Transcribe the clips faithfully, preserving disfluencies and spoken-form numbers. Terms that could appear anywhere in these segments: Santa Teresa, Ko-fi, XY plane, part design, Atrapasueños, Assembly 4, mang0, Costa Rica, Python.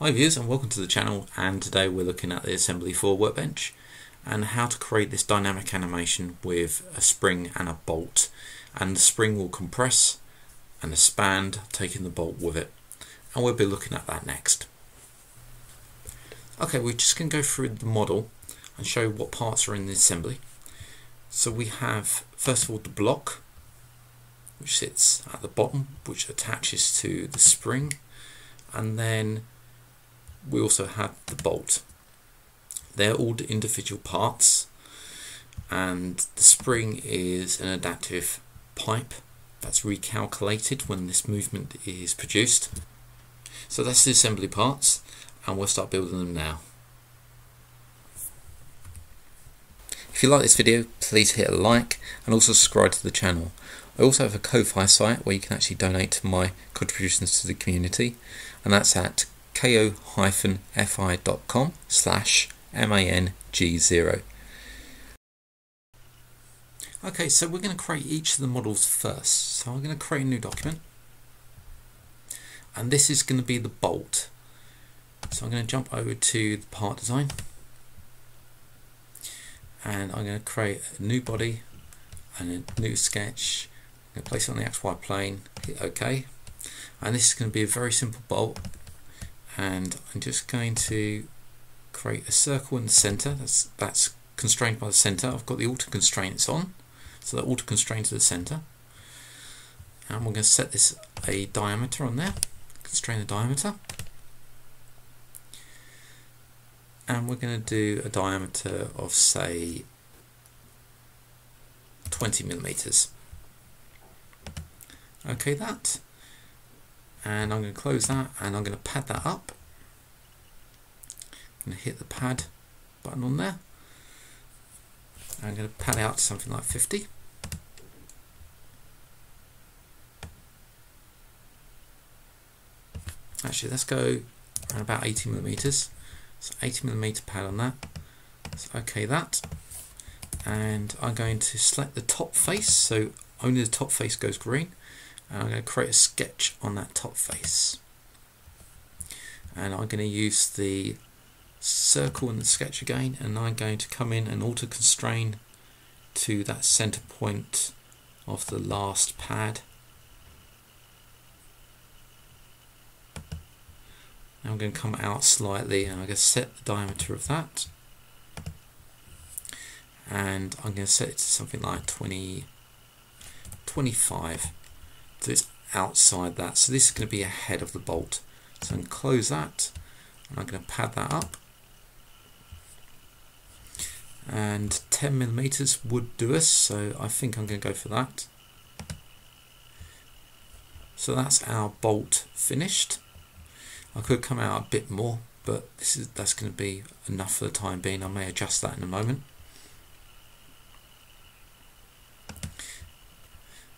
Hi viewers, and welcome to the channel, and today we're looking at the Assembly four workbench and how to create this dynamic animation with a spring and a bolt. And the spring will compress and expand, taking the bolt with it, and we'll be looking at that next. Okay, we're just going to go through the model and show what parts are in the assembly. So we have first of all the block, which sits at the bottom, which attaches to the spring, and then we also have the bolt. They're all the individual parts, and the spring is an adaptive pipe that's recalculated when this movement is produced. So that's the assembly parts, and we'll start building them now. If you like this video, please hit a like and also subscribe to the channel. I also have a Ko-fi site where you can actually donate to my contributions to the community, and that's at ko-fi.com slash mang0. Okay, so we're going to create each of the models first. So I'm going to create a new document, and this is going to be the bolt. So I'm going to jump over to the part design, and I'm going to create a new body and a new sketch. I'm going to place it on the X Y plane, hit OK, and this is going to be a very simple bolt. And I'm just going to create a circle in the center that's, that's constrained by the center. I've got the auto constraints on, so that auto constrained to the center. And we're going to set this a diameter on there, constrain the diameter. And we're going to do a diameter of, say, twenty millimeters. Okay, that. And I'm going to close that, and I'm going to pad that up. I'm going to hit the pad button on there. I'm going to pad out to something like fifty. Actually, let's go around about eighty millimeters. So eighty millimeter pad on that. So okay, that. And I'm going to select the top face, so only the top face goes green. And I'm going to create a sketch on that top face, and I'm going to use the circle in the sketch again, and I'm going to come in and auto constrain to that center point of the last pad, and I'm going to come out slightly, and I'm going to set the diameter of that, and I'm going to set it to something like twenty, twenty-five. So it's outside that, so this is going to be ahead of the bolt. So I'm going to close that, and I'm going to pad that up, and ten millimeters would do us, so I think I'm going to go for that. So that's our bolt finished. I could come out a bit more, but this is that's going to be enough for the time being. I may adjust that in a moment.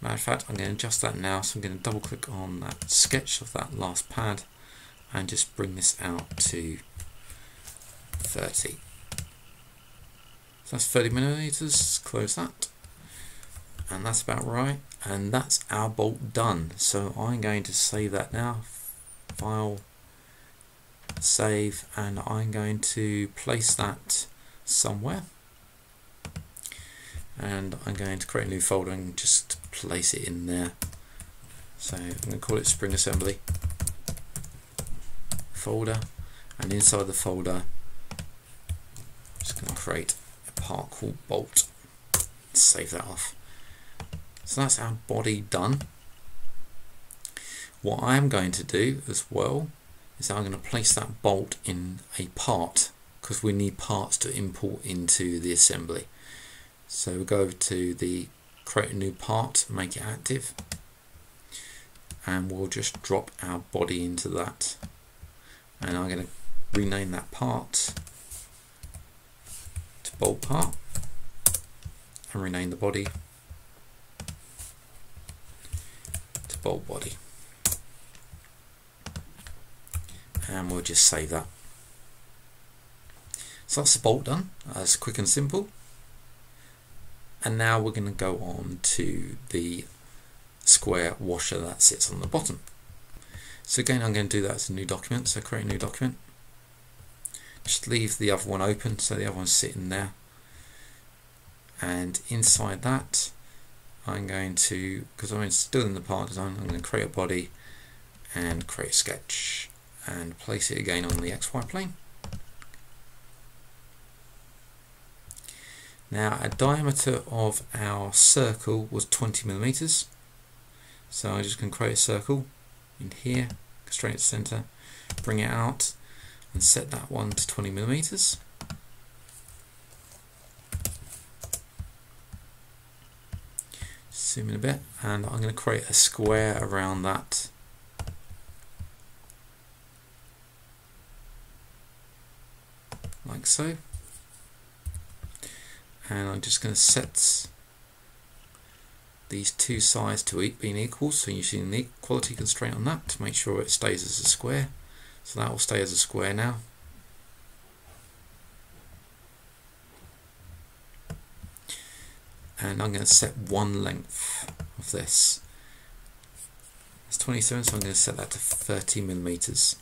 Matter of fact, I'm going to adjust that now, so I'm going to double click on that sketch of that last pad and just bring this out to thirty. So that's thirty millimeters, close that, and that's about right, and that's our bolt done. So I'm going to save that now, file, save, and I'm going to place that somewhere. And I'm going to create a new folder and just place it in there. So I'm going to call it Spring Assembly folder, and inside the folder I'm just going to create a part called bolt. Save that off. So that's our body done. What I'm going to do as well is I'm going to place that bolt in a part, because we need parts to import into the assembly. So we'll go over to the create a new part, make it active, and we'll just drop our body into that. And I'm going to rename that part to bolt part, and rename the body to bolt body. And we'll just save that. So that's the bolt done. That's quick and simple. And now we're going to go on to the square washer that sits on the bottom. So again, I'm going to do that as a new document. So create a new document. Just leave the other one open, so the other one's sitting there. And inside that, I'm going to, because I'm still in the part design, I'm going to create a body and create a sketch and place it again on the X Y plane. Now, a diameter of our circle was twenty millimeters. So I just can create a circle in here, straight to center, bring it out, and set that one to twenty millimeters. Zoom in a bit, and I'm going to create a square around that. Like so. And I'm just going to set these two sides to being equal, so you see an equality constraint on that to make sure it stays as a square. So that will stay as a square now. And I'm going to set one length of this. It's twenty-seven, so I'm going to set that to thirty millimeters.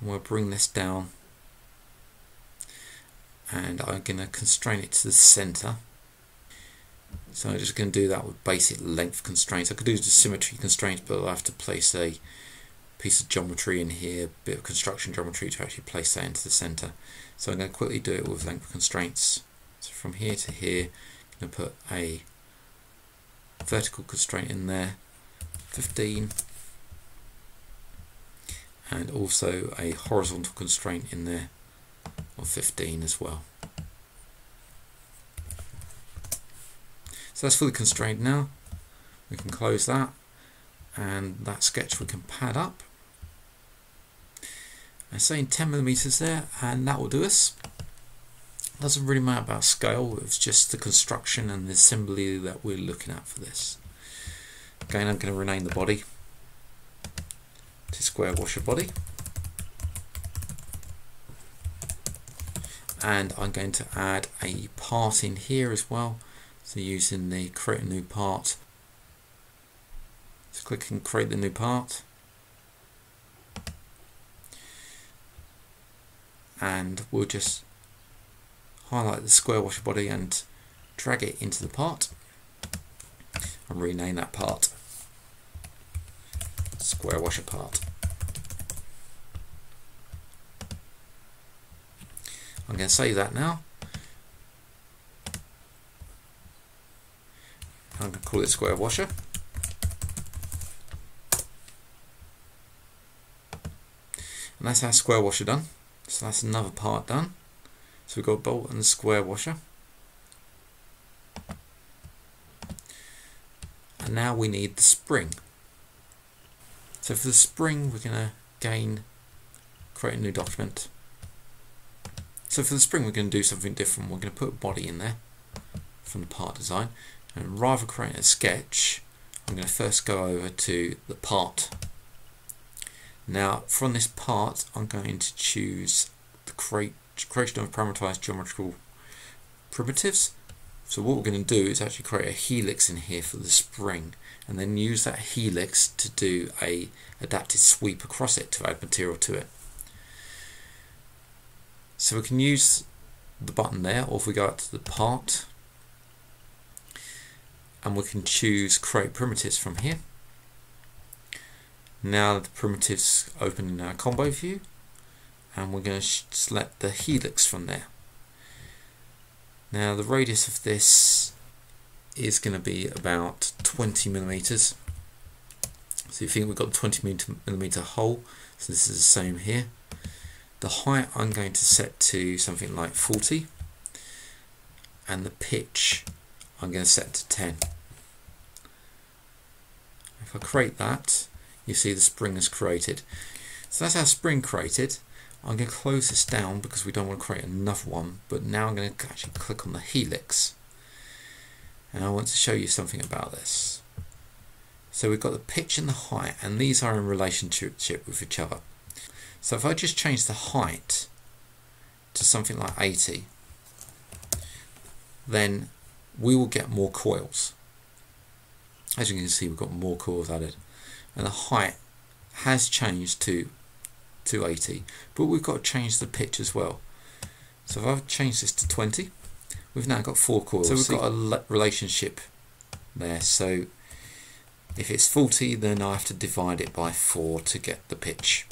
And we'll bring this down. And I'm going to constrain it to the center. So I'm just going to do that with basic length constraints. I could do the symmetry constraints, but I'll have to place a piece of geometry in here, a bit of construction geometry to actually place that into the center. So I'm going to quickly do it with length constraints. So from here to here, I'm going to put a vertical constraint in there, fifteen, and also a horizontal constraint in there, or fifteen as well. So that's fully constrained now. We can close that, and that sketch we can pad up. I'm saying ten millimeters there, and that will do us. It doesn't really matter about scale, it's just the construction and the assembly that we're looking at for this. Again, I'm going to rename the body to Square Washer Body. And I'm going to add a part in here as well. So using the create a new part. So click and create the new part. And we'll just highlight the square washer body and drag it into the part. And rename that part Square Washer Part. I'm going to save that now. I'm going to call it Square Washer. And that's our Square Washer done. So that's another part done. So we've got a bolt and a Square Washer. And now we need the spring. So for the spring, we're going to again create a new document. So for the spring, we're going to do something different. We're going to put a body in there from the part design. And rather than creating a sketch, I'm going to first go over to the part. Now, from this part, I'm going to choose the create, creation of parameterized geometrical primitives. So what we're going to do is actually create a helix in here for the spring, and then use that helix to do a adapted sweep across it to add material to it. So we can use the button there, or if we go up to the part, and we can choose create primitives from here. Now the primitives open in our combo view, and we're going to select the helix from there. Now the radius of this is going to be about twenty millimeters. So you think we've got a twenty millimeter hole, so this is the same here. The height I'm going to set to something like forty, and the pitch I'm going to set to ten. If I create that, you see the spring is created. So that's our spring created. I'm going to close this down because we don't want to create another one, but now I'm going to actually click on the helix. And I want to show you something about this. So we've got the pitch and the height, and these are in relationship with each other. So if I just change the height to something like eighty, then we will get more coils. As you can see, we've got more coils added. and the height has changed to two eighty, but we've got to change the pitch as well. So if I've changed this to twenty, we've now got four coils. So we've got a relationship there. So if it's forty, then I have to divide it by four to get the pitch.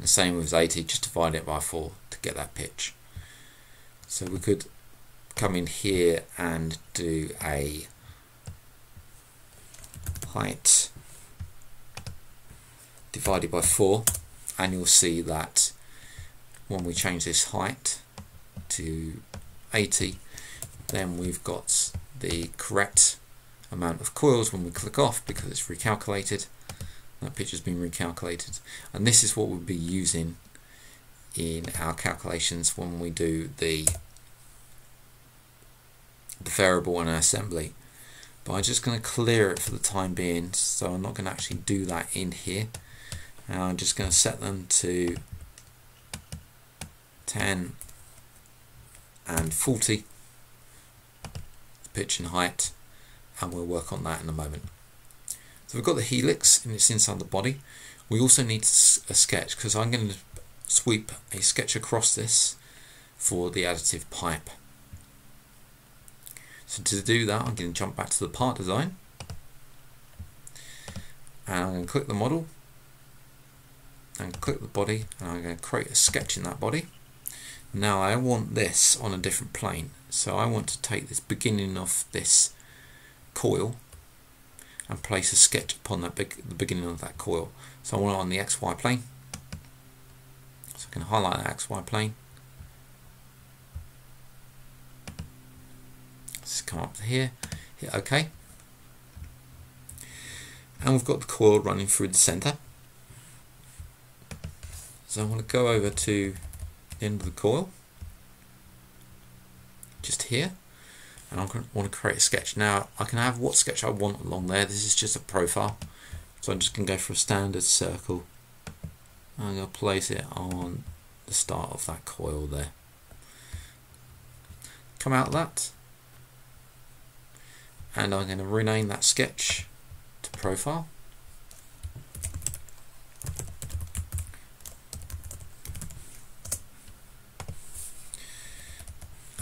The same with eighty, just divide it by four to get that pitch. So we could come in here and do a height divided by four, and you'll see that when we change this height to eighty, then we've got the correct amount of coils when we click off, because it's recalculated. That picture's been recalculated, and this is what we'll be using in our calculations when we do the, the variable and our assembly. But I'm just going to clear it for the time being, so I'm not going to actually do that in here. And I'm just going to set them to ten and forty, pitch and height, and we'll work on that in a moment. So we've got the helix and it's inside the body. We also need a sketch, because I'm going to sweep a sketch across this for the additive pipe. So to do that, I'm going to jump back to the part design, and I'm going to click the model and click the body, and I'm going to create a sketch in that body. Now I want this on a different plane, so I want to take this beginning of this coil and place a sketch upon that big, the beginning of that coil. So I want it on the X Y plane. So I can highlight the X Y plane. Just come up to here, hit OK. And we've got the coil running through the center. So I want to go over to the end of the coil, just here. And I want to create a sketch. Now I can have what sketch I want along there. This is just a profile, so I'm just going to go for a standard circle. I'm going to place it on the start of that coil there. Come out of that, and I'm going to rename that sketch to profile.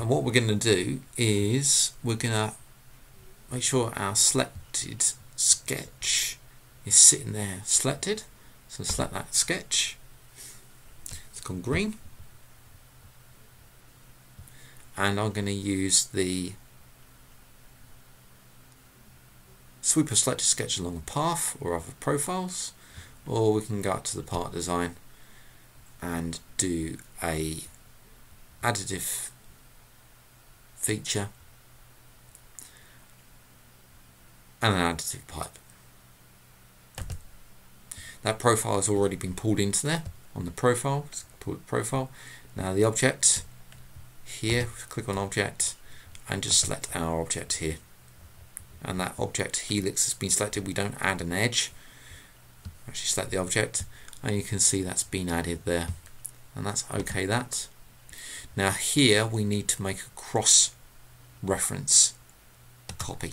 And what we're going to do is we're going to make sure our selected sketch is sitting there selected. So select that sketch, it's gone green, and I'm going to use the sweeper selected sketch along the path or other profiles, or we can go up to the part design and do a additive feature and an additive pipe. That profile has already been pulled into there on the profile. Pull the profile. Now the object here, click on object and just select our object here. And that object helix has been selected. We don't add an edge. Actually select the object, and you can see that's been added there. And that's okay that. Now here we need to make a cross reference copy.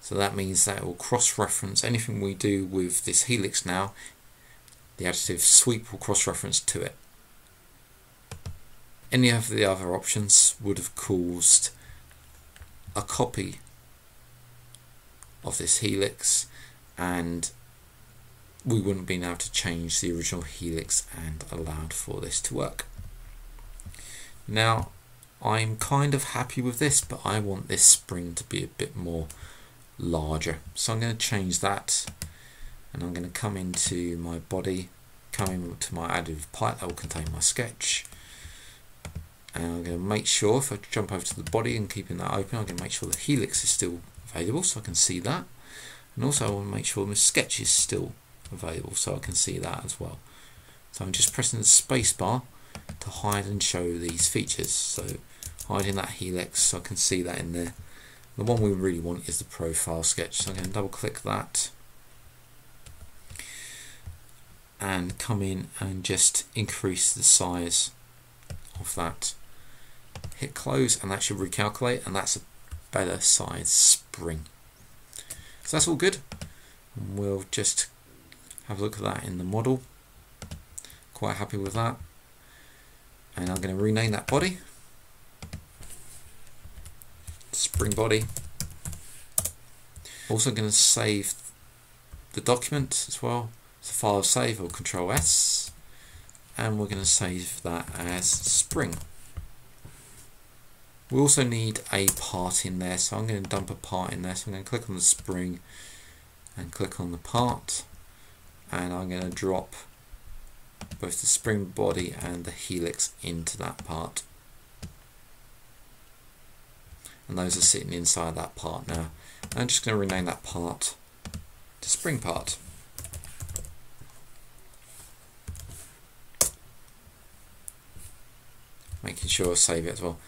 So that means that it will cross reference anything we do with this helix now. The additive sweep will cross reference to it. Any of the other options would have caused a copy of this helix, and we wouldn't have been able to change the original helix and allowed for this to work. Now I'm kind of happy with this, but I want this spring to be a bit more larger, so I'm going to change that, and I'm going to come into my body, come into my additive pipe that will contain my sketch, and I'm going to make sure, if I jump over to the body and keeping that open, I'm going to make sure the helix is still available so I can see that, and also I want to make sure my sketch is still available so I can see that as well. So I'm just pressing the space bar to hide and show these features. So hiding that helix so I can see that in there. The one we really want is the profile sketch, so I'm going to double click that and come in and just increase the size of that. Hit close, and that should recalculate, and that's a better size spring. So that's all good. We'll just have a look at that in the model. Quite happy with that. And I'm going to rename that body. Spring body. Also going to save the document as well. So file save or control S. And we're going to save that as spring. We also need a part in there. So I'm going to dump a part in there. So I'm going to click on the spring and click on the part. And I'm going to drop both the spring body and the helix into that part. And those are sitting inside that part now. And I'm just going to rename that part to spring part. Making sure I save it as well.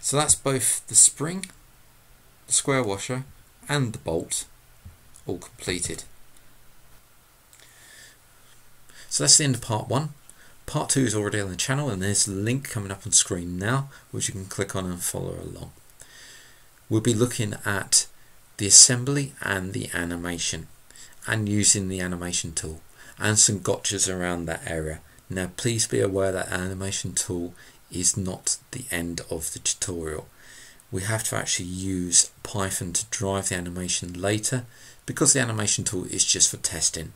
So that's both the spring, the square washer and the bolt all completed. So that's the end of part one. Part two is already on the channel and there's a link coming up on screen now which you can click on and follow along. We'll be looking at the assembly and the animation and using the animation tool and some gotchas around that area. Now please be aware that animation tool is not the end of the tutorial. We have to actually use Python to drive the animation later because the animation tool is just for testing,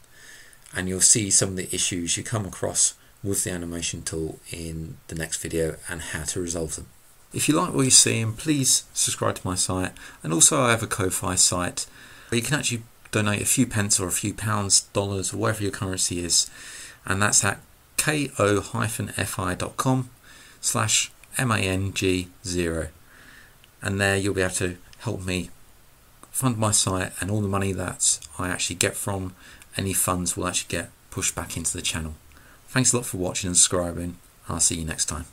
and you'll see some of the issues you come across with the animation tool in the next video and how to resolve them. If you like what you're seeing, please subscribe to my site, and also I have a Ko-fi site where you can actually donate a few pence or a few pounds, dollars, or whatever your currency is, and that's at ko-fi dot com slash mang zero, and there you'll be able to help me fund my site, and all the money that I actually get from any funds will actually get pushed back into the channel. Thanks a lot for watching and subscribing, and I'll see you next time.